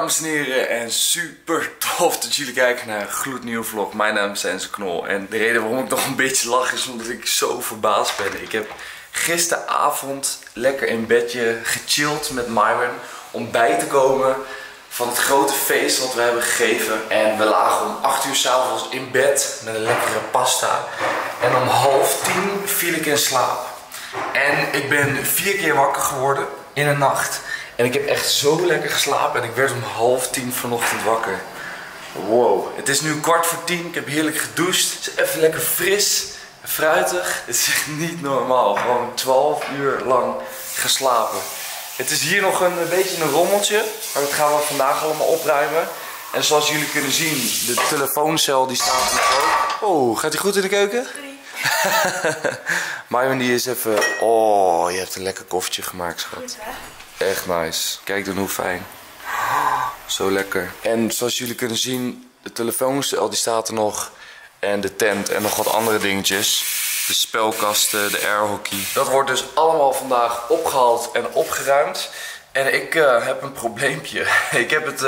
dames en heren, en super tof dat jullie kijken naar een gloednieuwe vlog. Mijn naam is Enzo Knol en de reden waarom ik nog een beetje lach is omdat ik zo verbaasd ben. Ik heb gisteravond lekker in bedje gechilled met Myron om bij te komen van het grote feest wat we hebben gegeven. En we lagen om 8 uur 's avonds in bed met een lekkere pasta en om 9:30 viel ik in slaap. En ik ben 4 keer wakker geworden in de nacht. En ik heb echt zo lekker geslapen en ik werd om 9:30 vanochtend wakker. Wow, het is nu 11:45, ik heb heerlijk gedoucht. Het is even lekker fris en fruitig. Het is echt niet normaal, gewoon 12 uur lang geslapen. Het is hier nog een beetje een rommeltje, maar dat gaan we vandaag allemaal opruimen. En zoals jullie kunnen zien, de telefooncel die staat nog ook. Oh, gaat die goed in de keuken? Myron die is even... Oh, je hebt een lekker koffertje gemaakt, schat. Echt nice. Kijk dan hoe fijn. Zo lekker. En zoals jullie kunnen zien, de telefooncel die staat er nog. En de tent en nog wat andere dingetjes. De spelkasten, de airhockey. Dat wordt dus allemaal vandaag opgehaald en opgeruimd. En ik heb een probleempje. Ik heb het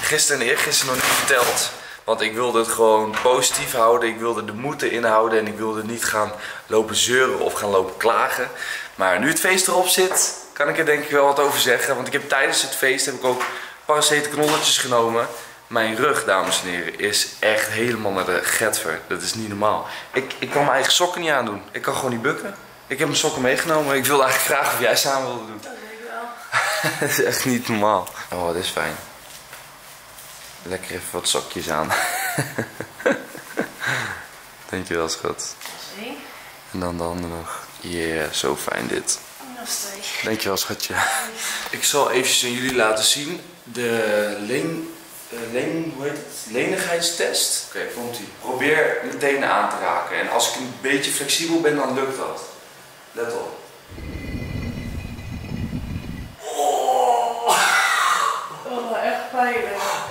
gisteren en eergisteren nog niet verteld. Want ik wilde het gewoon positief houden. Ik wilde de moed erin houden. En ik wilde niet gaan lopen zeuren of gaan lopen klagen. Maar nu het feest erop zit, kan ik er denk ik wel wat over zeggen. Want ik heb tijdens het feest heb ik ook paracetamolletjes genomen. Mijn rug, dames en heren, is echt helemaal naar de getver. Dat is niet normaal. Ik kan mijn eigen sokken niet aandoen. Ik kan gewoon niet bukken. Ik heb mijn sokken meegenomen. Ik wilde eigenlijk vragen of jij samen wilde doen. Dat weet ik wel. Dat is echt niet normaal. Oh, dat is fijn. Lekker even wat sokjes aan. Dankjewel, schat. Sorry. En dan de handen nog. Yeah, zo fijn dit. Dankjewel, schatje. Ik zal eventjes aan jullie laten zien de lenigheidstest. Oké, komt ie. Probeer meteen aan te raken. En als ik een beetje flexibel ben, dan lukt dat. Let op. Oh, echt pijnlijk.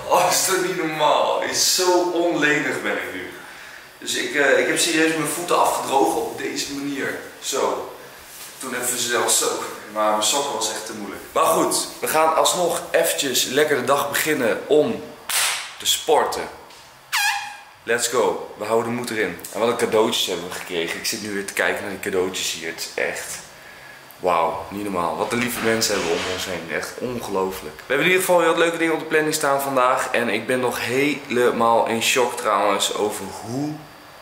Oh, is dat niet normaal? Is zo onlenig ben ik nu. Dus ik heb serieus mijn voeten afgedroogd op deze manier. Zo. Toen even zelfs zo. Maar mijn sokken was echt te moeilijk. Maar goed, we gaan alsnog eventjes lekker de dag beginnen om te sporten. Let's go. We houden de moed erin. En wat een cadeautjes hebben we gekregen. Ik zit nu weer te kijken naar die cadeautjes hier. Het is echt... Wauw, niet normaal. Wat de lieve mensen hebben om ons heen. Echt ongelooflijk. We hebben in ieder geval heel wat leuke dingen op de planning staan vandaag. En ik ben nog helemaal in shock trouwens over hoe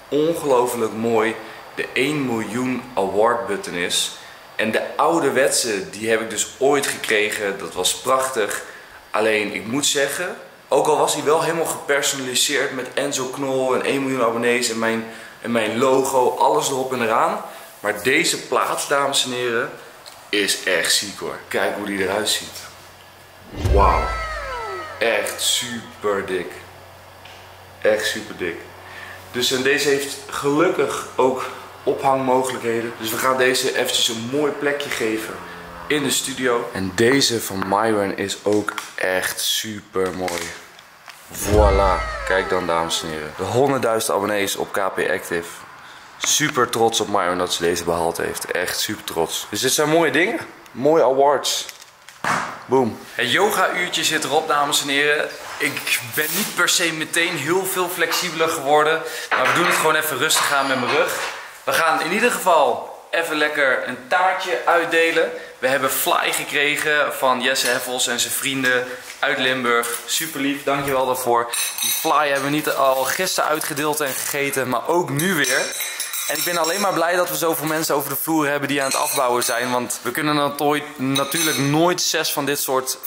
ongelooflijk mooi de 1 miljoen award button is. En de ouderwetse, die heb ik dus ooit gekregen. Dat was prachtig. Alleen, ik moet zeggen, ook al was hij wel helemaal gepersonaliseerd met Enzo Knol en 1 miljoen abonnees en mijn logo, alles erop en eraan. Maar deze plaat, dames en heren, is echt ziek hoor. Kijk hoe die eruit ziet. Wauw. Echt super dik. Echt super dik. Dus en deze heeft gelukkig ook ophangmogelijkheden. Dus we gaan deze eventjes een mooi plekje geven in de studio. En deze van Myron is ook echt super mooi. Voilà. Kijk dan, dames en heren. De 100.000 abonnees op KP Active. Super trots op Myron dat ze deze behaald heeft. Echt super trots. Dus dit zijn mooie dingen. Mooie awards. Boom. Het yoga-uurtje zit erop, dames en heren. Ik ben niet per se meteen heel veel flexibeler geworden. Maar we doen het gewoon even rustig aan met mijn rug. We gaan in ieder geval even lekker een taartje uitdelen. We hebben fly gekregen van Jesse Heffels en zijn vrienden uit Limburg. Super lief, dankjewel daarvoor. Die fly hebben we niet al gisteren uitgedeeld en gegeten, maar ook nu weer. En ik ben alleen maar blij dat we zoveel mensen over de vloer hebben die aan het afbouwen zijn. Want we kunnen natuurlijk nooit 6 van dit soort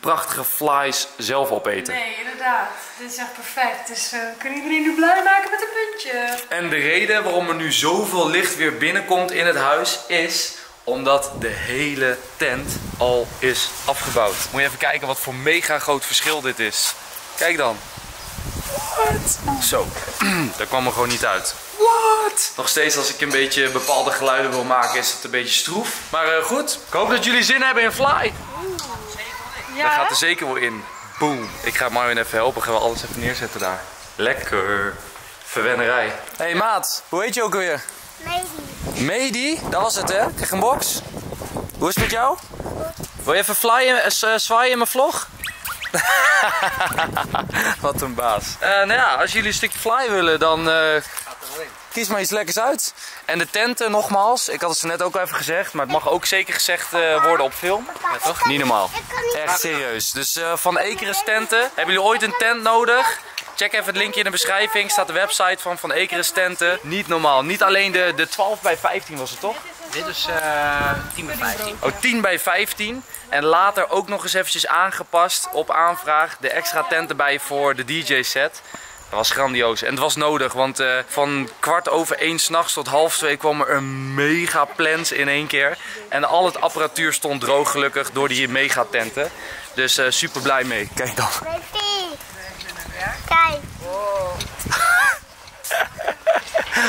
prachtige flies zelf opeten. Nee, inderdaad. Dit is echt perfect. Dus kunnen iedereen nu blij maken met een puntje. En de reden waarom er nu zoveel licht weer binnenkomt in het huis is omdat de hele tent al is afgebouwd. Moet je even kijken wat voor mega groot verschil dit is. Kijk dan. What? Zo, daar kwam er gewoon niet uit. What? Nog steeds als ik een beetje bepaalde geluiden wil maken is het een beetje stroef. Maar goed, ik hoop dat jullie zin hebben in fly. Ja, daar gaat er zeker wel in. Boom. Ik ga Marvin even helpen. Gaan we alles even neerzetten daar. Lekker. Verwennerij. Hé hey, maat, hoe heet je ook alweer? Medi. Medi? Dat was het hè? Ik kreeg een box. Hoe is het met jou? Goed. Wil je even zwaaien in mijn vlog? Wat een baas. Nou ja, als jullie een stukje fly willen, dan kies maar iets lekkers uit. En de tenten, nogmaals, ik had het zo net ook al even gezegd, maar het mag ook zeker gezegd worden op film. Ja, toch? Niet normaal. Echt serieus. Dus Van Ekeren's tenten. Hebben jullie ooit een tent nodig? Check even het linkje in de beschrijving. Staat de website van Ekeren's tenten. Niet normaal. Niet alleen de 12 bij 15 was het, toch? Dit is 10 bij 15. Oh, 10 bij 15. En later ook nog eens eventjes aangepast op aanvraag. De extra tenten bij voor de DJ-set. Dat was grandioos. En het was nodig, want van 1:15 s'nachts tot 1:30 kwam er een mega plans in één keer. En al het apparatuur stond droog, gelukkig, door die mega tenten. Dus super blij mee. Kijk dan. Kijk. Wow.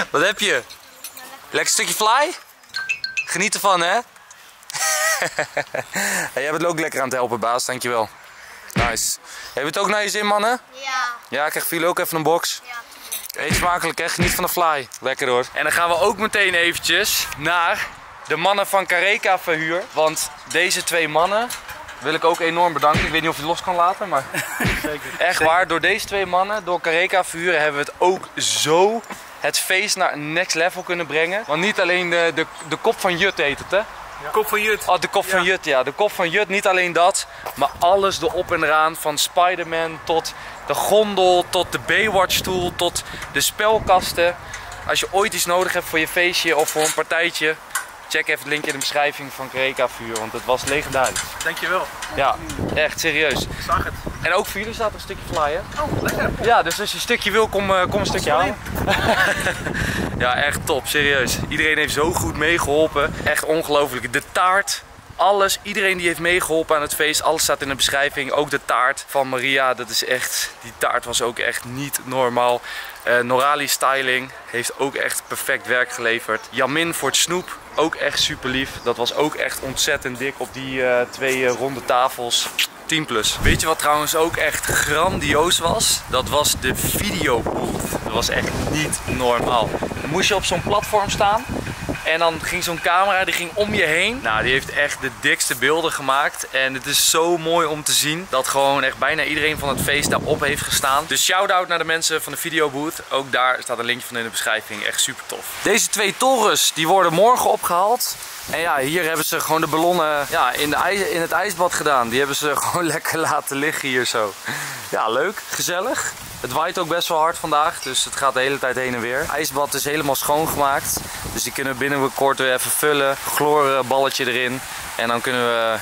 Wat heb je? Lekker stukje fly? Geniet ervan, hè? Hey, jij bent ook lekker aan het helpen, baas. Dankjewel. Nice. Heb je het ook naar je zin, mannen? Ja. Ja, ik krijg voor jullie ook even een box. Ja. Eet smakelijk, hè? Geniet van de fly. Lekker hoor. En dan gaan we ook meteen eventjes naar de mannen van Careca Verhuur. Want deze twee mannen wil ik ook enorm bedanken. Ik weet niet of je het los kan laten, maar zeker. Echt waar. Door deze twee mannen, door Careca Verhuur, hebben we het ook zo het feest naar een next level kunnen brengen. Want niet alleen de kop van Jut heet het, hè? Ja. Kop van Jut. Oh, de kop van Jut, ja. De kop van Jut, niet alleen dat, maar alles erop en eraan. Van Spider-Man tot de gondel, tot de Baywatch-stoel, tot de spelkasten. Als je ooit iets nodig hebt voor je feestje of voor een partijtje, check even het linkje in de beschrijving van Careca Verhuur, want het was legendarisch. Dankjewel. Ja, echt serieus. Ik zag het. En ook voor jullie staat er een stukje fly, hè? Oh, lekker. Ja, dus als je een stukje wil, kom een stukje aan. Ja, echt top, serieus. Iedereen heeft zo goed meegeholpen. Echt ongelooflijk. De taart, alles. Iedereen die heeft meegeholpen aan het feest. Alles staat in de beschrijving. Ook de taart van Maria, dat is echt, die taart was ook echt niet normaal. Norali Styling heeft ook echt perfect werk geleverd. Jamin voor het snoep, ook echt super lief. Dat was ook echt ontzettend dik op die twee ronde tafels. 10 plus. Weet je wat trouwens ook echt grandioos was? Dat was de Videobooth. Dat was echt niet normaal. Dan moest je op zo'n platform staan en dan ging zo'n camera, die ging om je heen. Nou, die heeft echt de dikste beelden gemaakt. En het is zo mooi om te zien dat gewoon echt bijna iedereen van het feest daarop heeft gestaan. Dus shout-out naar de mensen van de Videobooth. Ook daar staat een linkje van in de beschrijving. Echt super tof. Deze twee torens, die worden morgen opgehaald. En ja, hier hebben ze gewoon de ballonnen in het ijsbad gedaan. Die hebben ze gewoon lekker laten liggen hier zo. Ja, leuk. Gezellig. Het waait ook best wel hard vandaag, dus het gaat de hele tijd heen en weer. Het ijsbad is helemaal schoongemaakt, dus die kunnen we binnenkort weer even vullen. Chloorballetje erin. En dan kunnen we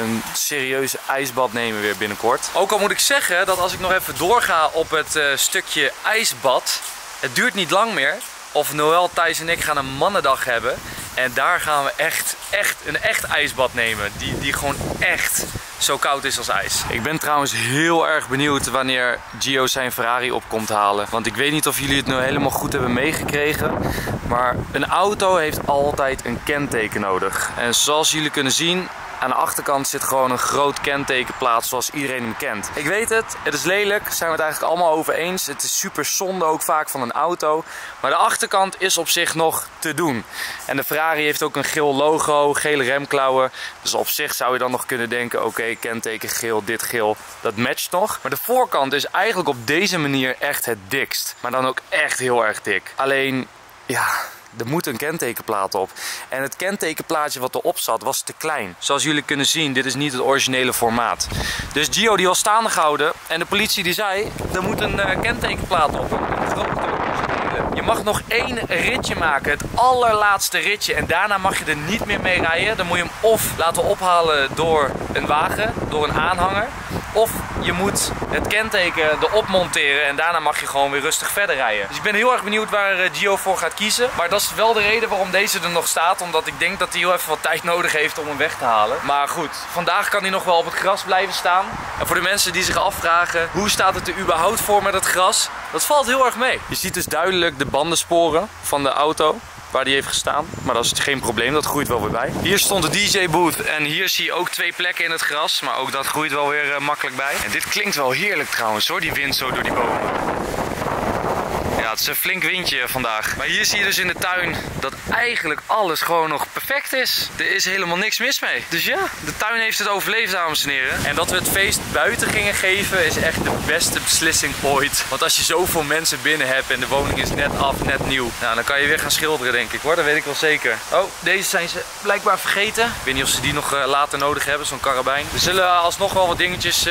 een serieus ijsbad nemen weer binnenkort. Ook al moet ik zeggen dat als ik nog even doorga op het stukje ijsbad, het duurt niet lang meer. Of Noël, Thijs en ik gaan een mannendag hebben. En daar gaan we echt een echt ijsbad nemen. Die gewoon echt zo koud is als ijs. Ik ben trouwens heel erg benieuwd wanneer Gio zijn Ferrari op komt halen. Want ik weet niet of jullie het nou helemaal goed hebben meegekregen. Maar een auto heeft altijd een kenteken nodig. En zoals jullie kunnen zien, aan de achterkant zit gewoon een groot kentekenplaat zoals iedereen hem kent. Ik weet het is lelijk, daar zijn we het eigenlijk allemaal over eens. Het is super zonde ook vaak van een auto. Maar de achterkant is op zich nog te doen. En de Ferrari heeft ook een geel logo, gele remklauwen. Dus op zich zou je dan nog kunnen denken, oké, kenteken geel, dit geel, dat matcht nog. Maar de voorkant is eigenlijk op deze manier echt het dikst. Maar dan ook echt heel erg dik. Alleen, ja, er moet een kentekenplaat op. En het kentekenplaatje wat erop zat was te klein. Zoals jullie kunnen zien, dit is niet het originele formaat. Dus Gio die was staande gehouden en de politie die zei, er moet een kentekenplaat op. Je mag nog 1 ritje maken, het allerlaatste ritje. En daarna mag je er niet meer mee rijden. Dan moet je hem of laten ophalen door een wagen, door een aanhanger. Of je moet het kenteken erop monteren en daarna mag je gewoon weer rustig verder rijden. Dus ik ben heel erg benieuwd waar Gio voor gaat kiezen. Maar dat is wel de reden waarom deze er nog staat. Omdat ik denk dat hij heel even wat tijd nodig heeft om hem weg te halen. Maar goed, vandaag kan hij nog wel op het gras blijven staan. En voor de mensen die zich afvragen, hoe staat het er überhaupt voor met het gras? Dat valt heel erg mee. Je ziet dus duidelijk de bandensporen van de auto, waar die heeft gestaan. Maar dat is geen probleem, dat groeit wel weer bij. Hier stond de DJ-booth en hier zie je ook 2 plekken in het gras. Maar ook dat groeit wel weer makkelijk bij. En dit klinkt wel heerlijk trouwens hoor, die wind zo door die bomen. Ja, het is een flink windje vandaag. Maar hier zie je dus in de tuin dat eigenlijk alles gewoon nog perfect is. Er is helemaal niks mis mee. Dus ja, de tuin heeft het overleefd, dames en heren. En dat we het feest buiten gingen geven is echt de beste beslissing ooit. Want als je zoveel mensen binnen hebt en de woning is net af, net nieuw. Nou, dan kan je weer gaan schilderen, denk ik hoor. Dat weet ik wel zeker. Oh, deze zijn ze blijkbaar vergeten. Ik weet niet of ze die nog later nodig hebben, zo'n karabijn. Er zullen alsnog wel wat dingetjes...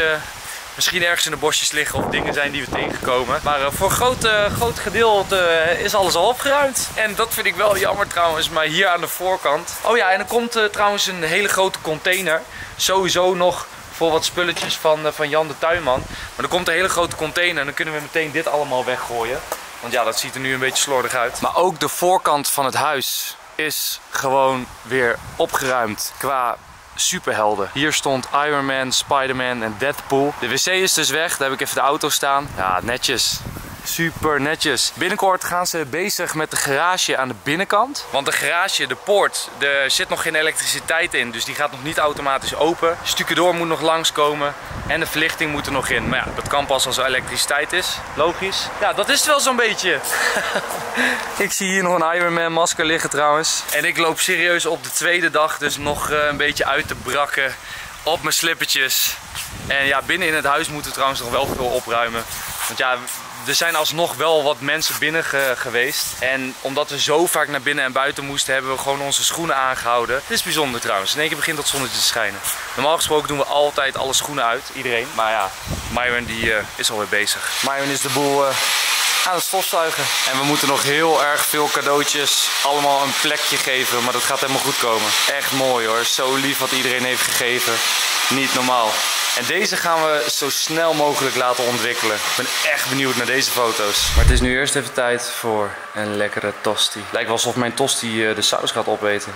misschien ergens in de bosjes liggen of dingen zijn die we tegenkomen. Maar voor een groot gedeelte is alles al opgeruimd. En dat vind ik wel jammer trouwens, maar hier aan de voorkant. Oh ja, en er komt trouwens een hele grote container. Sowieso nog voor wat spulletjes van Jan de Tuinman. Maar er komt een hele grote container en dan kunnen we meteen dit allemaal weggooien. Want ja, dat ziet er nu een beetje slordig uit. Maar ook de voorkant van het huis is gewoon weer opgeruimd qua... superhelden. Hier stond Iron Man, Spider-Man en Deadpool. De wc is dus weg, daar heb ik even de auto staan. Ja, netjes. Super netjes. Binnenkort gaan ze bezig met de garage aan de binnenkant. Want de garage, de poort, er zit nog geen elektriciteit in. Dus die gaat nog niet automatisch open. Stucador moet nog langskomen. En de verlichting moet er nog in. Maar ja, dat kan pas als er elektriciteit is. Logisch. Ja, dat is het wel zo'n beetje. Ik zie hier nog een Iron Man masker liggen trouwens. En ik loop serieus op de tweede dag. Dus nog een beetje uit te brakken. Op mijn slippertjes. En ja, binnen in het huis moeten we trouwens nog wel veel opruimen. Want ja... er zijn alsnog wel wat mensen binnen geweest. En omdat we zo vaak naar binnen en buiten moesten, hebben we gewoon onze schoenen aangehouden. Dit is bijzonder trouwens. In één keer begint dat zonnetje te schijnen. Normaal gesproken doen we altijd alle schoenen uit. Iedereen. Maar ja, Myron die is alweer bezig. Myron is de boel aan het stofzuigen. En we moeten nog heel erg veel cadeautjes allemaal een plekje geven. Maar dat gaat helemaal goed komen. Echt mooi hoor. Zo lief wat iedereen heeft gegeven. Niet normaal. En deze gaan we zo snel mogelijk laten ontwikkelen. Ik ben echt benieuwd naar deze foto's. Maar het is nu eerst even tijd voor een lekkere tosti. Lijkt wel alsof mijn tosti de saus gaat opeten.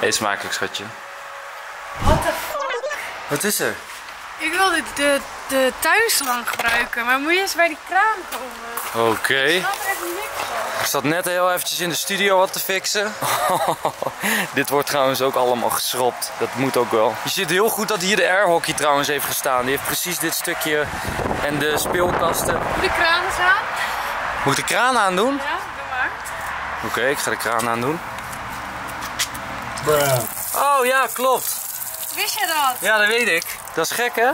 Eet smakelijk, schatje. What the fuck? Wat is er? Ik wil de tuinslang gebruiken, maar moet je eens bij die kraan komen. Oké. Ik snap er echt niks van. Ik zat net heel eventjes in de studio wat te fixen. Dit wordt trouwens ook allemaal geschropt. Dat moet ook wel. Je ziet heel goed dat hier de airhockey trouwens heeft gestaan. Die heeft precies dit stukje en de speelkasten. Moet de kraan eens aan? Moet ik de kraan aandoen? Ja, doe maar. Oké, ik ga de kraan aandoen. Oh ja, klopt. Wist je dat? Ja, dat weet ik. Dat is gek, hè?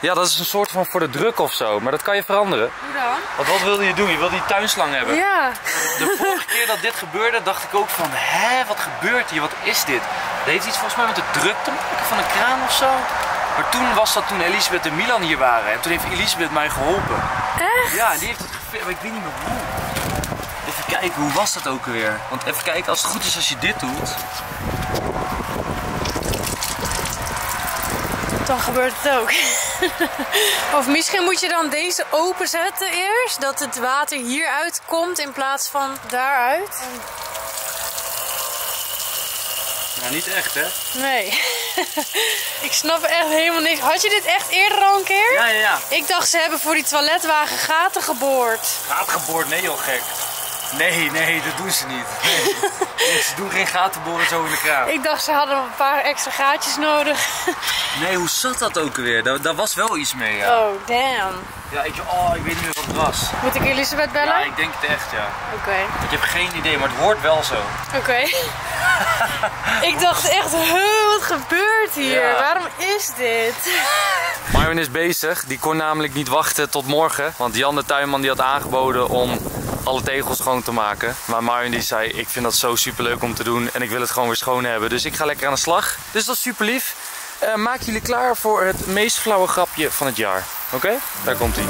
Ja, dat is een soort van voor de druk of zo, maar dat kan je veranderen. Hoe dan? Want wat wilde je doen? Je wilde die tuinslang hebben. Ja. De vorige keer dat dit gebeurde, dacht ik ook van, hè, wat gebeurt hier? Wat is dit? Dat heeft iets volgens mij met de druk te maken van een kraan of zo. Maar toen was dat toen Elisabeth en Milan hier waren en toen heeft Elisabeth mij geholpen. Echt? Ja, die heeft het gevecht, maar ik weet niet meer hoe. Even kijken, hoe was dat ook weer? Want even kijken, als het goed is als je dit doet... dan gebeurt het ook. Of misschien moet je dan deze openzetten eerst, dat het water hieruit komt in plaats van daaruit. Nou, niet echt, hè? Nee. Ik snap echt helemaal niks. Had je dit echt eerder al een keer? Ja, ja, ja. Ik dacht ze hebben voor die toiletwagen gaten geboord. Gaten geboord? Nee joh, gek. Nee, nee, dat doen ze niet. Nee. Ze doen geen gatenboren zo in de kraan. Ik dacht ze hadden een paar extra gaatjes nodig. Nee, hoe zat dat ook weer? Daar was wel iets mee, ja. Oh, damn. Ja, ik weet niet meer wat het was. Moet ik Elisabeth bellen? Ja, ik denk het echt, ja. Oké. Ik heb geen idee, maar het hoort wel zo. Oké. Ik dacht echt, wat gebeurt hier? Ja. Waarom is dit? Myron is bezig. Die kon namelijk niet wachten tot morgen. Want Jan de Tuinman die had aangeboden om... alle tegels schoon te maken. Maar Myron die zei, ik vind dat zo super leuk om te doen en ik wil het gewoon weer schoon hebben. Dus ik ga lekker aan de slag. Dus dat is super lief. Maak jullie klaar voor het meest flauwe grapje van het jaar. Oké? Daar komt ie.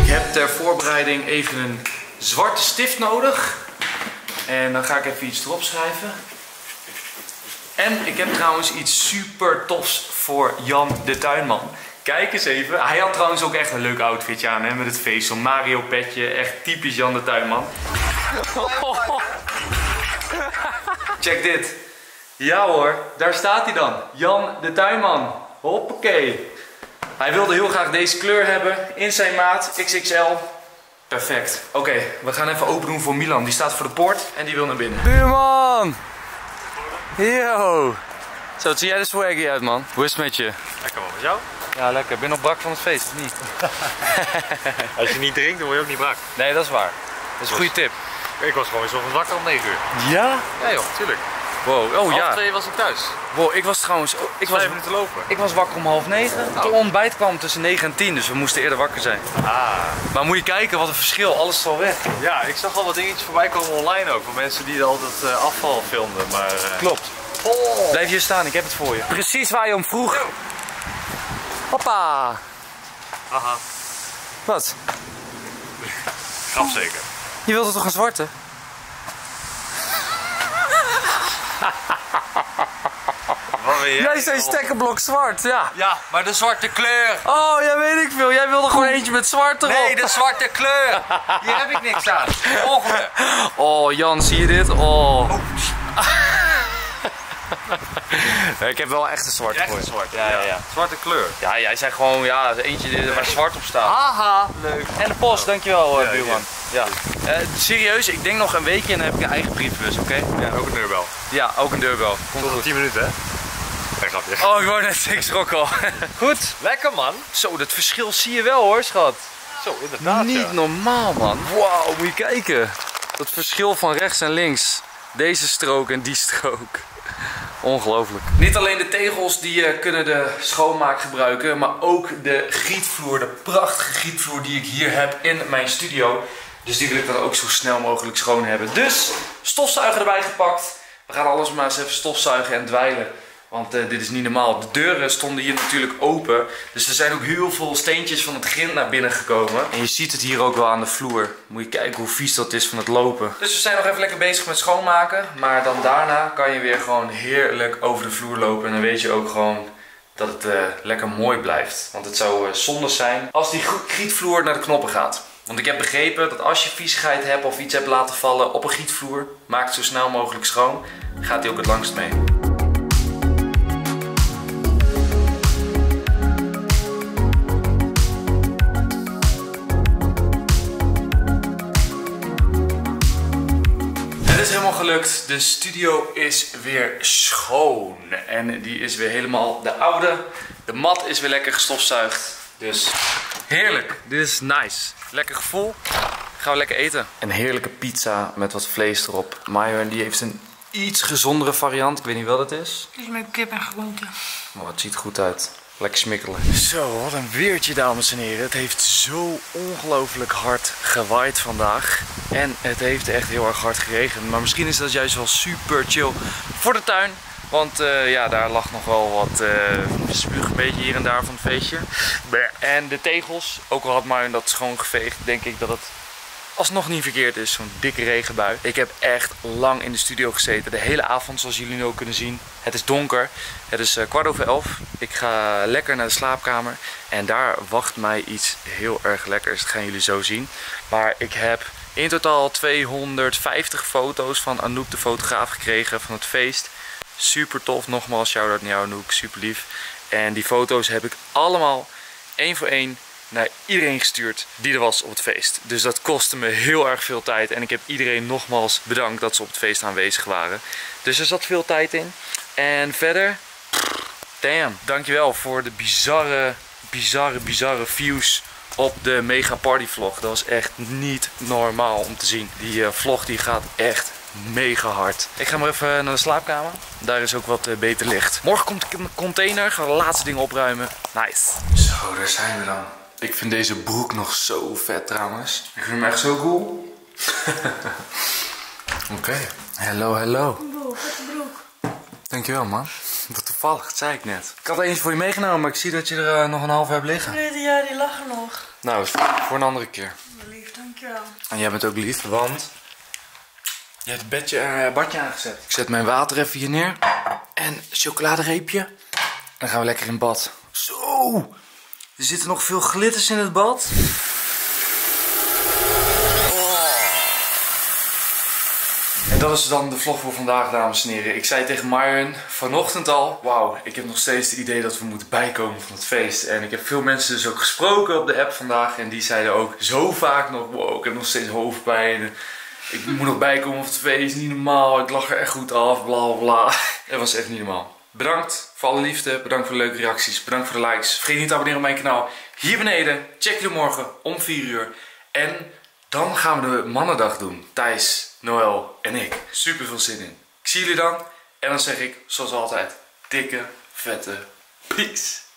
Ik heb ter voorbereiding even een zwarte stift nodig. En dan ga ik even iets erop schrijven. En ik heb trouwens iets super tofs voor Jan de Tuinman. Kijk eens even. Hij had trouwens ook echt een leuk outfitje aan, hè? Met het feest. Zo'n Mario petje. Echt typisch Jan de Tuinman. Check dit. Ja hoor, daar staat hij dan. Jan de Tuinman. Hoppakee. Hij wilde heel graag deze kleur hebben in zijn maat XXL. Perfect. Oké, we gaan even open doen voor Milan. Die staat voor de poort en die wil naar binnen. Buurman! Yo! Zo, zie jij er swaggy uit, man? Hoe is het met je? Lekker man, met jou? Ja, lekker. Ben je nog brak van het feest, of niet? Als je niet drinkt, dan word je ook niet brak. Nee, dat is waar. Dat is een goede tip. Ik was gewoon eens op het wakker om 9 uur. Ja? Ja joh, tuurlijk. Wow, oh ja. Half 2 was ik thuis. Wow, ik was trouwens... Ik was 5 minuten lopen. Ik was wakker om half 9. Het ontbijt kwam tussen 9 en 10, dus we moesten eerder wakker zijn. Ah. Maar moet je kijken, wat een verschil. Alles is al weg. Ja, ik zag al wat dingetjes voorbij komen online ook. Van mensen die altijd afval filmden, maar... Klopt. Oh. Blijf hier staan, ik heb het voor je. Precies waar je om vroeg. Yo. Hoppa. Aha. Wat? Graf zeker. Je wilt er toch een zwarte? Jij zei stekkerblok zwart, ja. Ja, maar de zwarte kleur. Oh, ja, weet ik veel. Jij wilde gewoon eentje met zwart erop. Nee, de zwarte kleur. Hier heb ik niks aan. Volgende. Oh, Jan, zie je dit? Oh. Nee, ik heb wel echt een zwart voor. Ja. Zwarte kleur. Ja, jij zei gewoon, ja, eentje waar zwart op staat. Haha, leuk. En de post, dankjewel, buurman. Ja. Serieus, ik denk nog een weekje en dan heb ik een eigen briefbus, oké? Ja, ook een deurbel. Ja, ook een deurbel. Komt tot 10 minuten, hè? Nee, grapje. Oh, ik word net niks rock al. Goed. Lekker, man. Zo, dat verschil zie je wel, hoor, schat. Zo, inderdaad, Niet normaal, man. Wauw, moet je kijken. Dat verschil van rechts en links. Deze strook en die strook. Ongelooflijk. Niet alleen de tegels die kunnen de schoonmaak gebruiken, maar ook de grietvloer, de prachtige grietvloer die ik hier heb in mijn studio. Dus die wil ik dan ook zo snel mogelijk schoon hebben. Dus stofzuiger erbij gepakt. We gaan alles maar eens even stofzuigen en dweilen. Want dit is niet normaal. De deuren stonden hier natuurlijk open. Dus er zijn ook heel veel steentjes van het grind naar binnen gekomen. En je ziet het hier ook wel aan de vloer. Moet je kijken hoe vies dat is van het lopen. Dus we zijn nog even lekker bezig met schoonmaken. Maar dan daarna kan je weer gewoon heerlijk over de vloer lopen. En dan weet je ook gewoon dat het lekker mooi blijft. Want het zou zonde zijn als die grietvloer naar de knoppen gaat. Want ik heb begrepen dat als je viezigheid hebt of iets hebt laten vallen op een grietvloer, maak het zo snel mogelijk schoon. Gaat die ook het langst mee. Het is helemaal gelukt, de studio is weer schoon en die is weer helemaal de oude. De mat is weer lekker gestofzuigd, dus heerlijk. Dit is nice, lekker gevoel. Gaan we lekker eten. Een heerlijke pizza met wat vlees erop. Myron die heeft een iets gezondere variant, ik weet niet wat het is. Het is met kip en groenten. Oh, het ziet goed uit. Lekker smikkelen. Zo, wat een weertje, dames en heren. Het heeft zo ongelooflijk hard gewaaid vandaag. En het heeft echt heel erg hard geregend. Maar misschien is dat juist wel super chill voor de tuin. Want ja, daar lag nog wel wat spuug een beetje hier en daar van het feestje. En de tegels, ook al had Myron dat schoongeveegd, denk ik dat het alsnog niet verkeerd is. Zo'n dikke regenbui. Ik heb echt lang in de studio gezeten. De hele avond, zoals jullie nu ook kunnen zien. Het is donker. Het is 11:15. Ik ga lekker naar de slaapkamer. En daar wacht mij iets heel erg lekkers. Dat gaan jullie zo zien. Maar ik heb in totaal 250 foto's van Anouk, de fotograaf, gekregen van het feest. Super tof. Nogmaals, shout-out naar jou, Anouk. Super lief. En die foto's heb ik allemaal 1 voor 1 naar iedereen gestuurd die er was op het feest. Dus dat kostte me heel erg veel tijd. En ik heb iedereen nogmaals bedankt dat ze op het feest aanwezig waren. Dus er zat veel tijd in. En verder... Damn. Dankjewel voor de bizarre views op de mega party vlog. Dat was echt niet normaal om te zien. Die vlog die gaat echt mega hard. Ik ga maar even naar de slaapkamer. Daar is ook wat beter licht. Morgen komt een container. Gaan we de laatste dingen opruimen. Nice. Zo, daar zijn we dan. Ik vind deze broek nog zo vet trouwens. Ik vind hem echt zo cool. Oké. Hallo, hallo. Wow, vette broek. Dankjewel, man. Wat toevallig, dat zei ik net. Ik had er eentje voor je meegenomen, maar ik zie dat je er nog een half hebt liggen. Nee, ja, die lag er nog. Nou, voor een andere keer. Lief, dankjewel. En jij bent ook lief, want je hebt het badje aangezet. Ik zet mijn water even hier neer. En een chocoladereepje. Dan gaan we lekker in bad. Zo! Er zitten nog veel glitters in het bad. En dat is dan de vlog voor vandaag, dames en heren. Ik zei tegen Myron vanochtend al, wauw, ik heb nog steeds het idee dat we moeten bijkomen van het feest. En ik heb veel mensen dus ook gesproken op de app vandaag. En die zeiden ook zo vaak nog, wow, ik heb nog steeds hoofdpijn. Ik moet nog bijkomen van het feest, niet normaal. Ik lag er echt goed af, bla bla. Dat was echt niet normaal. Bedankt voor alle liefde, bedankt voor de leuke reacties, bedankt voor de likes. Vergeet niet te abonneren op mijn kanaal hier beneden. Check jullie morgen om 4 uur. En dan gaan we de mannendag doen. Thijs, Noël en ik. Super veel zin in. Ik zie jullie dan. En dan zeg ik, zoals altijd, dikke, vette peace.